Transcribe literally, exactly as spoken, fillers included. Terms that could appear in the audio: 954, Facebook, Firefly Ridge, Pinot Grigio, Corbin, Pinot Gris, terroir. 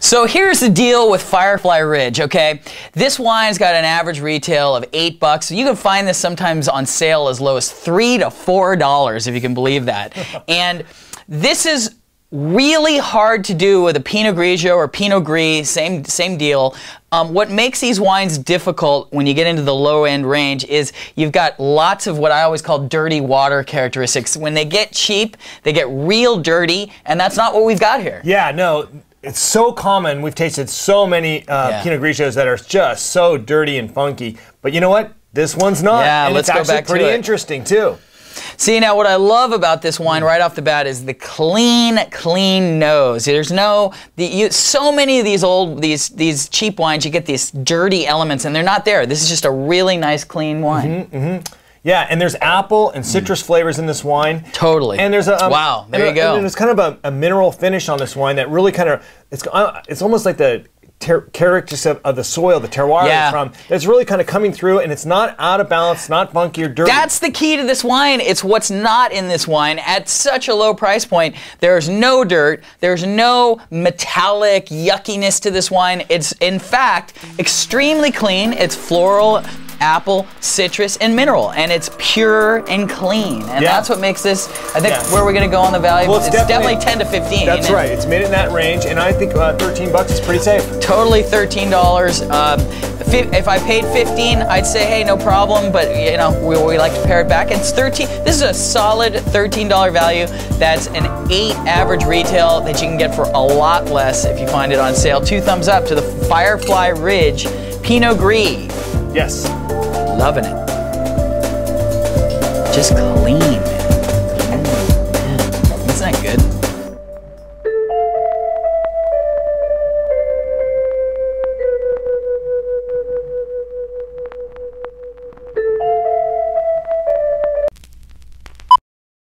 So here's the deal with Firefly Ridge, okay? This wine's got an average retail of eight bucks. You can find this sometimes on sale as low as three to four dollars, if you can believe that. And this is really hard to do with a Pinot Grigio or Pinot Gris, same, same deal. Um, what makes these wines difficult when you get into the low-end range is you've got lots of what I always call dirty water characteristics. When they get cheap, they get real dirty, and that's not what we've got here. Yeah, no, it's so common. We've tasted so many uh, yeah. Pinot Grigios that are just so dirty and funky. But you know what? This one's not. Yeah, and let's it's go back to it. It's actually pretty interesting, too. See, now what I love about this wine right off the bat is the clean, clean nose. There's no, the, you, so many of these old, these these cheap wines, you get these dirty elements, and they're not there. This is just a really nice, clean wine. Mm-hmm, mm-hmm. Yeah, and there's apple and citrus mm. flavors in this wine. Totally. And there's a um, wow, there you a, go. And there's kind of a, a mineral finish on this wine that really kind of, it's uh, it's almost like the characteristics of, of the soil, the terroir yeah. from, it's really kind of coming through, and it's not out of balance, not funky or dirty. That's the key to this wine. It's what's not in this wine. At such a low price point, there's no dirt, there's no metallic yuckiness to this wine. It's, in fact, extremely clean. It's floral, apple, citrus, and mineral, and it's pure and clean, and yeah. that's what makes this, I think, yeah. where we're going to go on the value. Well, it's, it's definitely, definitely ten to fifteen. That's you know? right. It's made in that range, and I think uh, thirteen bucks is pretty safe. Totally thirteen dollars. Um, if I paid fifteen, I'd say, hey, no problem, but you know, we, we like to pare it back. It's thirteen. This is a solid thirteen dollar value. That's an eight average retail that you can get for a lot less if you find it on sale. Two thumbs up to the Firefly Ridge Pinot Gris. Yes. Loving it. Just clean.